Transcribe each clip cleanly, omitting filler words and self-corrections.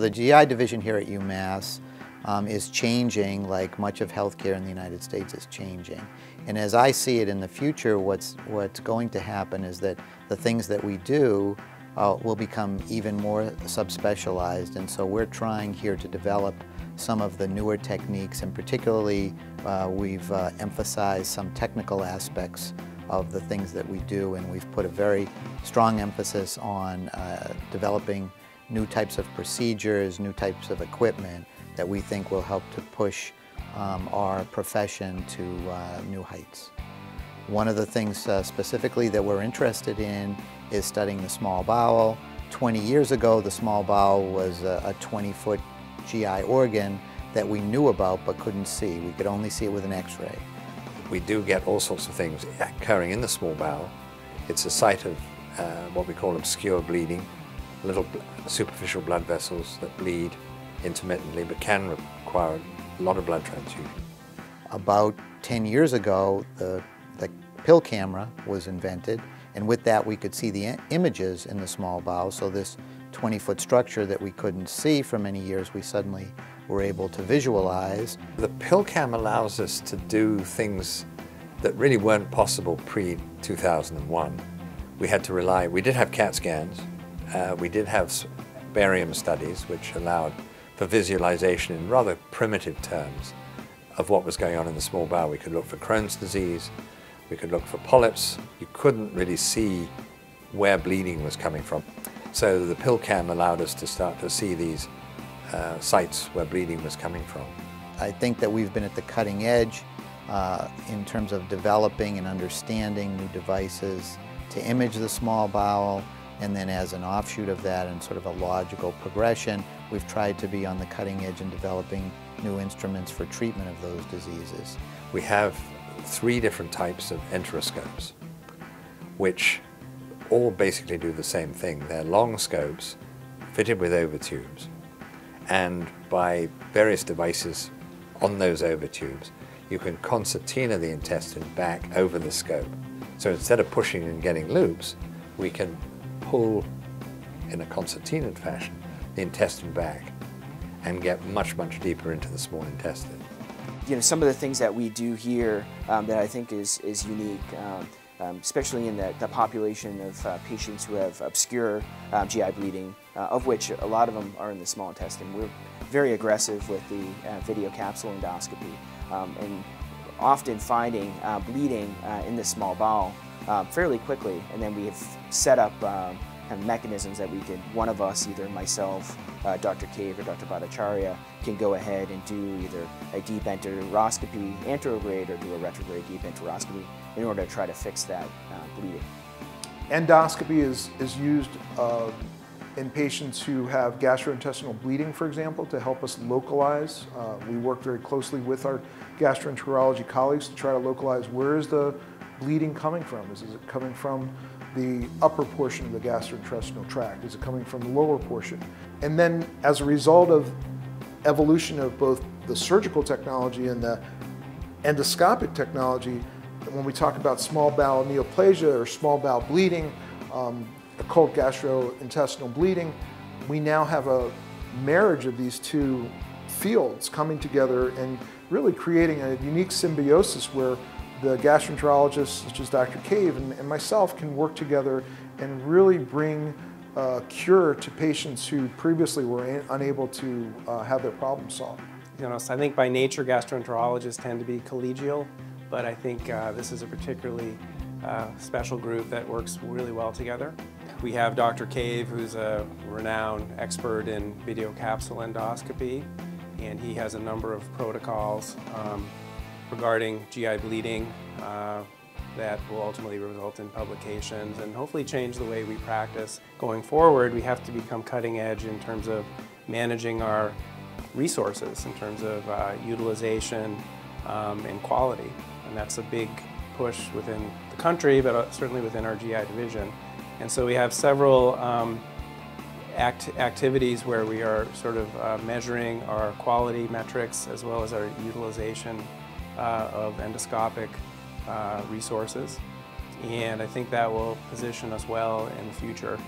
The GI division here at UMass is changing, like much of healthcare in the United States is changing. And as I see it in the future, what's going to happen is that the things that we do will become even more subspecialized. And so we're trying here to develop some of the newer techniques, and particularly we've emphasized some technical aspects of the things that we do, and we've put a very strong emphasis on developing new types of procedures, new types of equipment that we think will help to push our profession to new heights. One of the things specifically that we're interested in is studying the small bowel. 20 years ago, the small bowel was a 20-foot GI organ that we knew about but couldn't see. We could only see it with an X-ray. We do get all sorts of things occurring in the small bowel. It's a site of what we call obscure bleeding, little superficial blood vessels that bleed intermittently but can require a lot of blood transfusion. About 10 years ago, the pill camera was invented, and with that we could see the images in the small bowel, so this 20-foot structure that we couldn't see for many years, we suddenly were able to visualize. The PillCam allows us to do things that really weren't possible pre-2001. We did have CAT scans, we did have barium studies which allowed for visualization in rather primitive terms of what was going on in the small bowel. We could look for Crohn's disease, we could look for polyps. You couldn't really see where bleeding was coming from. So the PillCam allowed us to start to see these sites where bleeding was coming from. I think that we've been at the cutting edge in terms of developing and understanding new devices to image the small bowel, and then as an offshoot of that and sort of a logical progression, we've tried to be on the cutting edge in developing new instruments for treatment of those diseases. We have 3 different types of enteroscopes, which all basically do the same thing. They're long scopes fitted with over tubes, and by various devices on those over tubes, you can concertina the intestine back over the scope. So instead of pushing and getting loops, we can pull in a concertinaed fashion the intestine back and get much, much deeper into the small intestine. You know, some of the things that we do here that I think is unique, especially in the population of patients who have obscure GI bleeding, of which a lot of them are in the small intestine. We're very aggressive with the video capsule endoscopy, and often finding bleeding in the small bowel fairly quickly, and then we have set up kind of mechanisms that we can, one of us, either myself, Dr. Cave or Dr. Bhattacharya, can go ahead and do either a deep enteroscopy, anterograde, or do a retrograde deep enteroscopy in order to try to fix that bleeding. Endoscopy is used in patients who have gastrointestinal bleeding, for example, to help us localize. We work very closely with our gastroenterology colleagues to try to localize where is the bleeding coming from. Is it coming from the upper portion of the gastrointestinal tract? Is it coming from the lower portion? And then as a result of evolution of both the surgical technology and the endoscopic technology, when we talk about small bowel neoplasia or small bowel bleeding, occult gastrointestinal bleeding, we now have a marriage of these two fields coming together and really creating a unique symbiosis where the gastroenterologists, such as Dr. Cave and myself, can work together and really bring a cure to patients who previously were unable to have their problems solved. You know, so I think by nature gastroenterologists tend to be collegial, but I think this is a particularly special group that works really well together. We have Dr. Cave, who's a renowned expert in video capsule endoscopy, and he has a number of protocols regarding GI bleeding that will ultimately result in publications and hopefully change the way we practice. Going forward, we have to become cutting edge in terms of managing our resources, in terms of utilization and quality. And that's a big push within the country, but certainly within our GI division. And so we have several activities where we are sort of measuring our quality metrics as well as our utilization of endoscopic resources, and I think that will position us well in the future.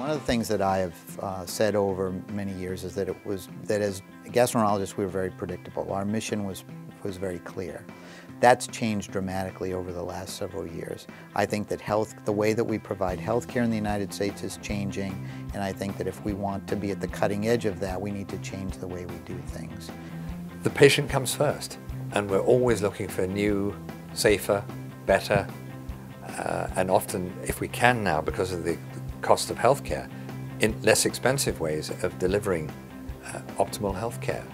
One of the things that I have said over many years is that it was that as gastroenterologists we were very predictable. Our mission was very clear. That's changed dramatically over the last several years. I think that the way that we provide health care in the United States is changing, and I think that if we want to be at the cutting edge of that, we need to change the way we do things. The patient comes first, and we're always looking for new, safer, better, and often, if we can now, because of the cost of healthcare, in less expensive ways of delivering optimal healthcare.